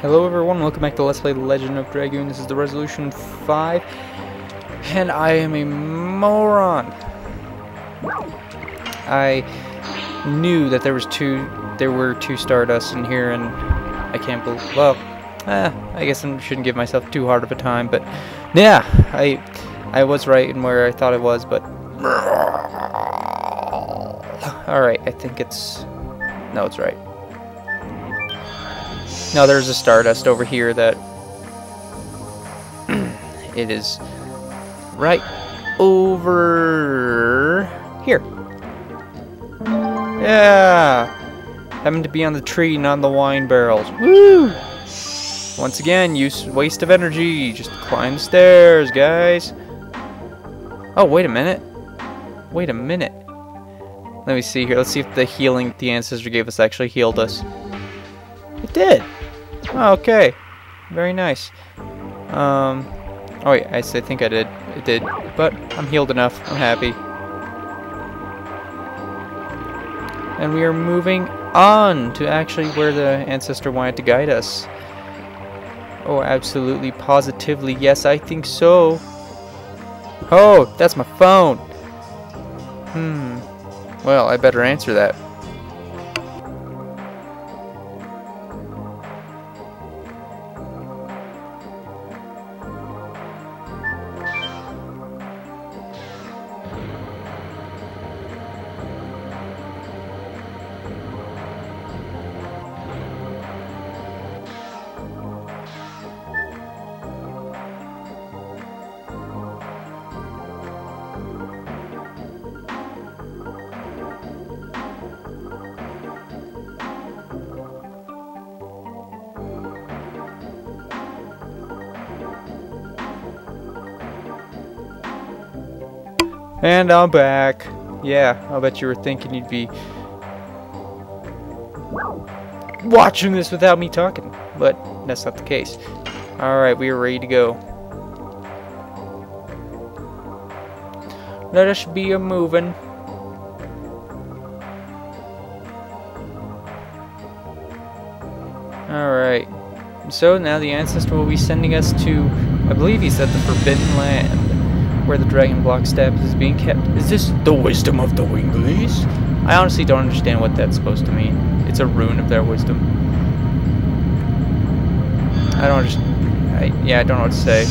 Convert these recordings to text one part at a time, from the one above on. Hello everyone, welcome back to Let's Play the Legend of Dragoon. This is the Resolution 5, and I am a moron. I knew that there were two Stardusts in here, and I can't believe, well, I guess I shouldn't give myself too hard of a time, but yeah, I was right in where I thought I was, but alright, I think it's, no, it's right. Now there's a Stardust over here that it is right over here. Yeah, happened to be on the tree, not on the wine barrels. Woo! Once again, use waste of energy. Just climb the stairs, guys. Oh, wait a minute. Wait a minute. Let me see here. Let's see if the healing the ancestor gave us actually healed us. It did. Okay, very nice. Oh yeah, I think I did. It did, but I'm healed enough. I'm happy. And we are moving on to actually where the ancestor wanted to guide us. Oh, absolutely, positively, yes, I think so. Oh, that's my phone. Well, I better answer that. And I'm back. Yeah, I'll bet you were thinking you'd be watching this without me talking, but that's not the case. Alright, we are ready to go. Let us be a moving. Alright. So now the ancestor will be sending us to, I believe he said, the Forbidden Land, where the dragon block stabs is being kept. Is this the wisdom of the Winglies? I honestly don't understand what that's supposed to mean. It's a rune of their wisdom. I don't just. Yeah, I don't know what to say.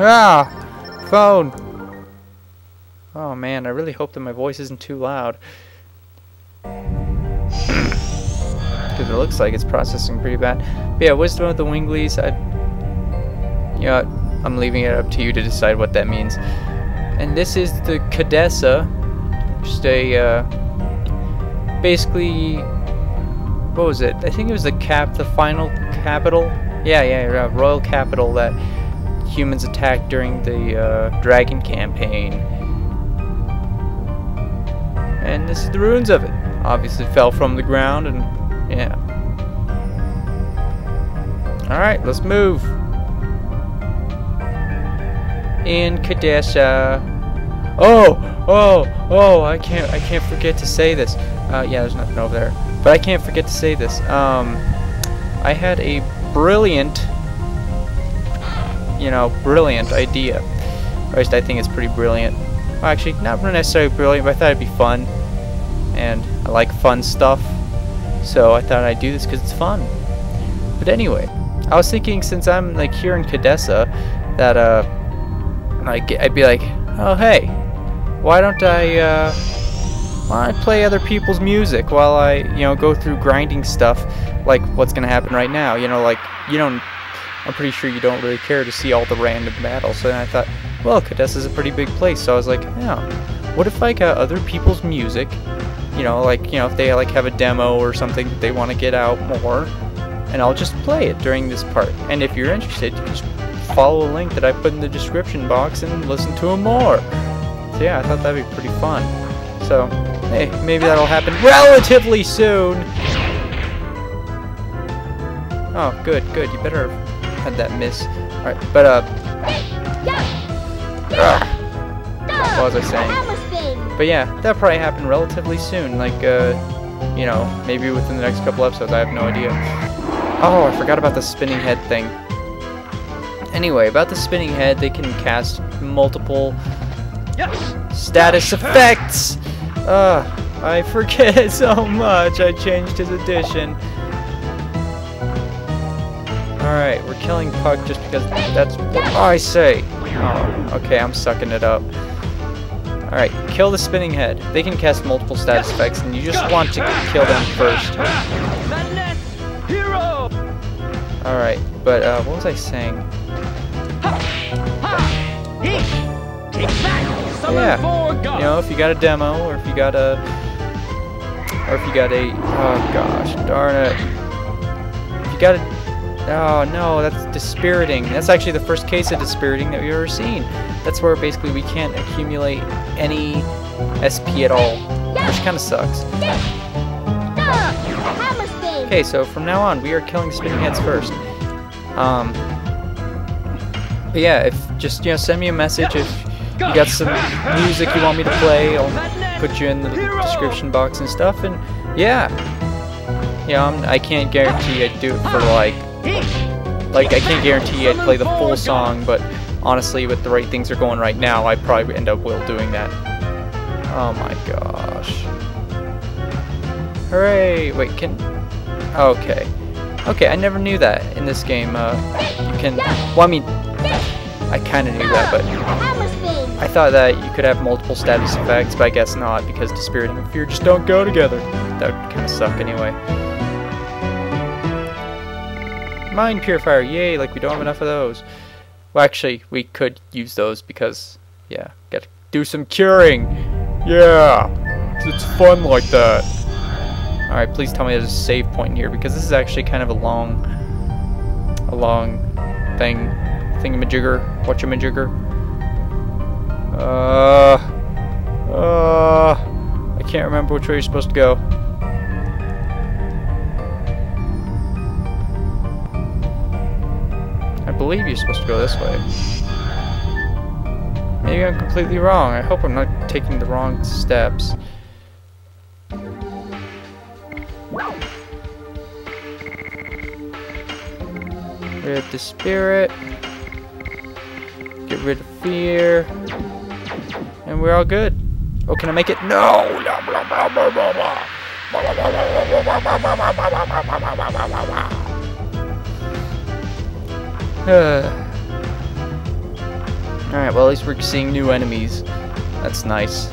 Ah! Phone! Oh man, I really hope that my voice isn't too loud. It looks like it's processing pretty bad. But yeah, wisdom of the Winglies. You know, I'm leaving it up to you to decide what that means. And this is the Kadessa. Just a, basically, what was it? I think it was the final capital. Yeah, royal capital that humans attacked during the Dragon Campaign. And this is the ruins of it. Obviously, it fell from the ground and. Yeah. Alright, let's move. In Kadessa. Oh, I can't forget to say this. Yeah, there's nothing over there. But I can't forget to say this. I had a brilliant idea. At least I think it's pretty brilliant. Well, actually, not necessarily brilliant, but I thought it'd be fun. And I like fun stuff. So I thought I'd do this because it's fun. But anyway, I was thinking, since I'm like here in Kadessa, that like I'd be like, oh hey, why don't I play other people's music while I go through grinding stuff, like what's gonna happen right now? Like I'm pretty sure you don't really care to see all the random battles. So then I thought, well, Kadessa's a pretty big place, so I was like, yeah, what if I got other people's music? If they like have a demo or something that they want to get out more, and I'll just play it during this part. And if you're interested, you just follow a link that I put in the description box and listen to them more. So yeah, I thought that'd be pretty fun. So hey, maybe that'll happen relatively soon. Oh, good. You better have had that miss. All right, but what was I saying? But yeah, that'll probably happen relatively soon, like, you know, maybe within the next couple episodes, I have no idea. Oh, I forgot about the spinning head thing. Anyway, about the spinning head, they can cast multiple status effects! I forget so much, I changed his edition. Alright, we're killing Puck just because that's what I say. Oh, okay, I'm sucking it up. Alright, kill the spinning head. They can cast multiple status effects, and you just want to kill them first. Alright, but what was I saying? Yeah, you know, if you got a demo, or if you got a... Oh gosh, darn it. If you got a... Oh no, that's dispiriting. That's actually the first case of dispiriting that we've ever seen. That's where basically we can't accumulate any SP at all, which kind of sucks. Okay, so from now on, we are killing spinning heads first. But yeah, if just, you know, send me a message if you got some music you want me to play. I'll put you in the description box and stuff. And yeah, you know, I can't guarantee I'd do it for like I can't guarantee I'd play the full song, but honestly, with the right things are going right now, I probably end up doing that. Oh my gosh. Hooray! Wait, can... Okay. Okay, I never knew that in this game. You can... Well, I mean, I kind of knew that, but... I thought that you could have multiple status effects, but I guess not, because Dispiriting and Fear just don't go together. That would kind of suck anyway. Mind Purifier, yay, like we don't have enough of those. Well, actually, we could use those because, yeah, gotta do some curing. Yeah, it's fun like that. Alright, please tell me there's a save point in here because this is actually kind of a long thing. Thingamajigger, whatchamajigger. I can't remember which way you're supposed to go. I believe you're supposed to go this way. Maybe I'm completely wrong. I hope I'm not taking the wrong steps. Rid of the spirit. Get rid of fear. And we're all good. Oh, can I make it? No! Alright, well at least we're seeing new enemies. That's nice.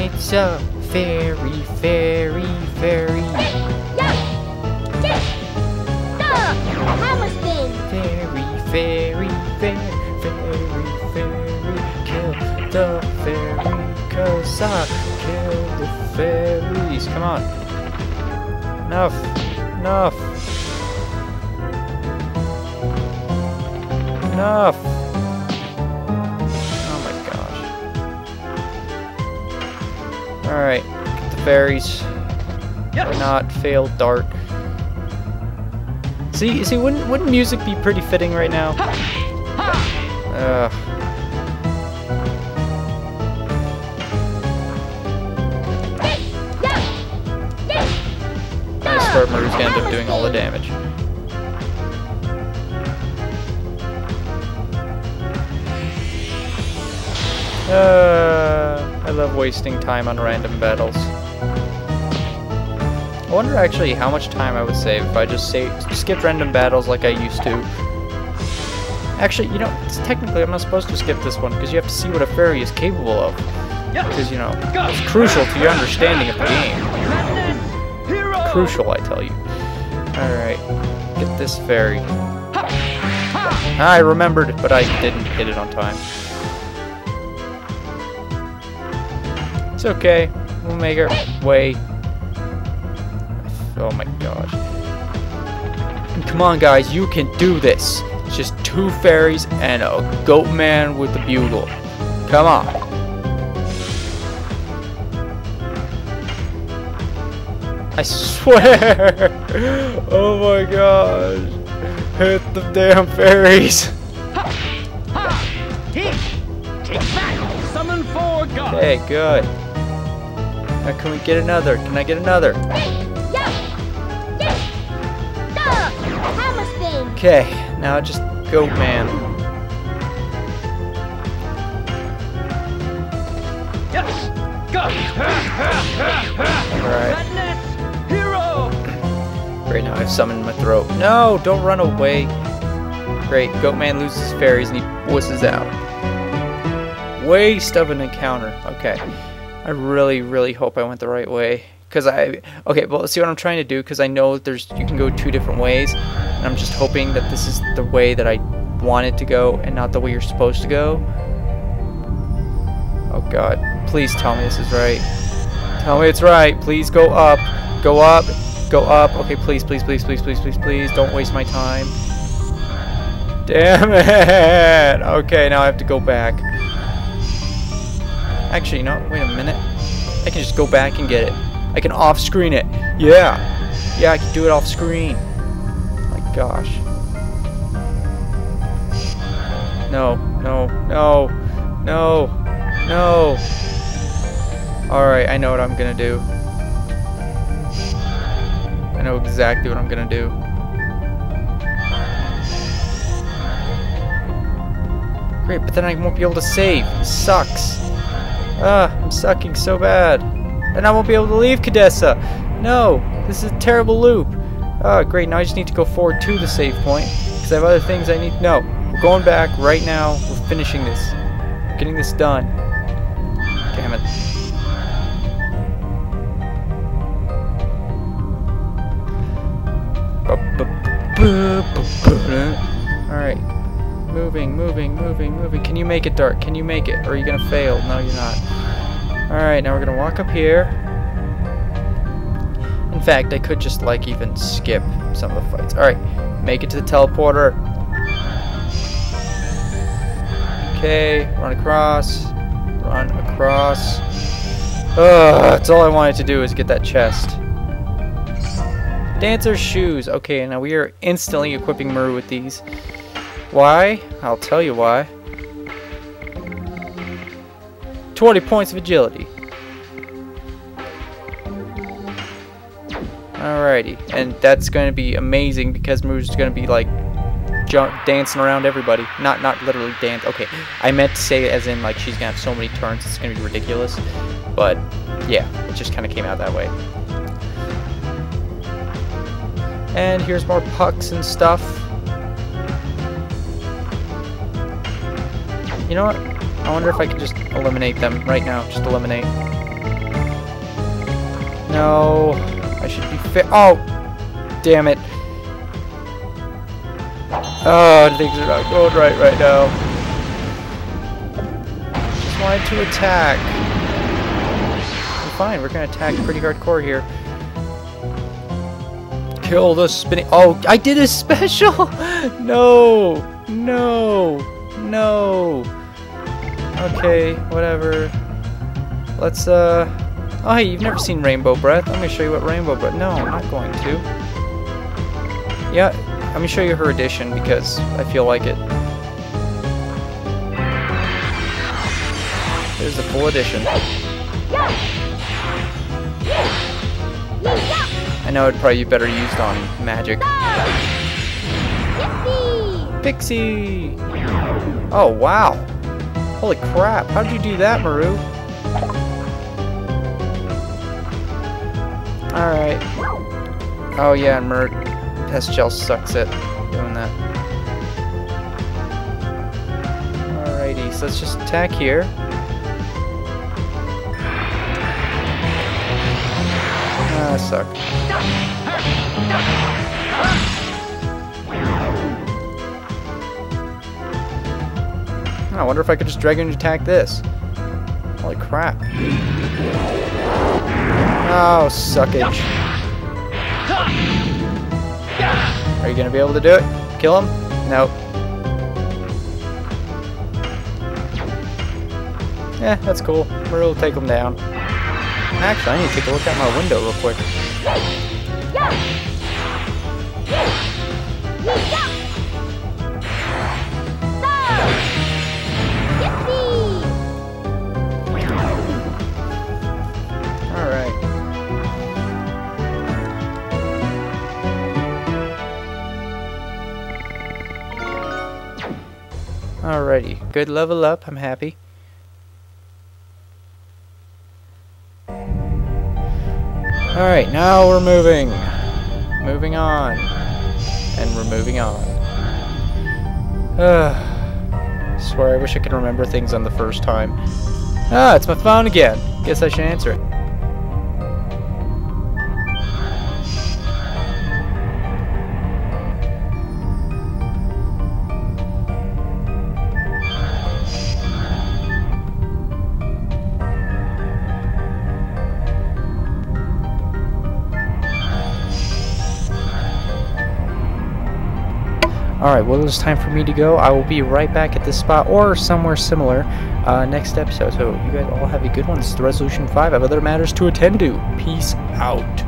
It's a fairy, fairy. Fairy. Kill the fairy, 'cause I kill the fairies. Come on. Enough. Enough! Oh my gosh. Alright, get the fairies. Or not, fail dart. See, wouldn't music be pretty fitting right now? I just heard Murder's gonna end up doing all the damage. I love wasting time on random battles. I wonder actually how much time I would save if I just skip random battles like I used to. Actually, you know, technically I'm not supposed to skip this one because you have to see what a fairy is capable of. Because, you know, it's crucial to your understanding of the game. Crucial, I tell you. Alright, get this fairy. I remembered, but I didn't hit it on time. It's okay. We'll make our way. Oh my gosh. Come on, guys. You can do this. It's just two fairies and a goat man with a bugle. Come on. I swear. Oh my gosh. Hit the damn fairies. coming forward, guys. Okay, good. Now can we get another? Can I get another? Okay, now just go, man. Yes, go. Alright. Hero. Great, now I've summoned my throat. No, don't run away. Great, Goatman loses fairies and he wusses out. Waste of an encounter. Okay. I really, really hope I went the right way. Well, see what I'm trying to do, because I know there's, you can go two different ways, and I'm just hoping that this is the way that I wanted to go and not the way you're supposed to go. Oh god, please tell me this is right. Tell me it's right. Please go up. Go up. Go up. Okay, please, please, please, please, please, please, please. Don't waste my time. Damn it. Okay, now I have to go back. Actually, no, wait a minute. I can just go back and get it. I can off-screen it. Yeah. Yeah, I can do it off-screen. My gosh. No. No. No. No. No. Alright, I know what I'm gonna do. I know exactly what I'm gonna do. Great, but then I won't be able to save. It sucks. I'm sucking so bad. And I won't be able to leave Kadessa. No, this is a terrible loop. Oh, great. Now I just need to go forward to the save point because I have other things I need. No, we're going back right now. We're finishing this. We're getting this done. Damn it. Alright. Moving, moving, moving, moving. Can you make it dark? Can you make it? Or are you going to fail? No, you're not. Alright, now we're gonna walk up here. In fact, I could just like even skip some of the fights. Alright, make it to the teleporter. Okay, run across. Run across. Ugh, that's all I wanted to do is get that chest. Dancer's shoes. Okay, now we are instantly equipping Maru with these. Why? I'll tell you why. 20 points of agility. Alrighty, and that's going to be amazing because Maru's going to be like dancing around everybody. Not literally dance. Okay, I meant to say as in like she's going to have so many turns it's going to be ridiculous. But yeah, it just kind of came out that way. And here's more pucks and stuff. You know what? I wonder if I could just eliminate them right now. Just eliminate. No. I should be fit. Oh! Damn it. Oh, things are not going right right now. Just wanted to attack. We're fine. We're going to attack pretty hardcore here. Kill the spinning. Oh, I did a special! No! No! No! Okay, whatever. Let's, oh, hey, you've never seen Rainbow Breath. Let me show you what Rainbow Breath... No, I'm not going to. Yeah, I'm going to show you her edition because I feel like it. Here's the full edition. I know it'd probably be better used on magic. Pixie! Oh, wow. Holy crap, how'd you do that, Maru? Alright. Oh yeah, and Maru Test Gel sucks at doing that. Alrighty, so let's just attack here. Ah, I suck. I wonder if I could just dragon attack this. Holy crap. Oh, suckage. Are you gonna be able to do it? Kill him? Nope. Yeah, that's cool. We'll take him down. Actually, I need to take a look out my window real quick. already. Good level up, I'm happy. Alright, now we're moving. Moving on. And we're moving on. Swear I wish I could remember things on the first time. Ah, it's my phone again. Guess I should answer it. Alright, well it's time for me to go. I will be right back at this spot or somewhere similar next episode. So you guys all have a good one. This is the Resolution 5. I have other matters to attend to. Peace out.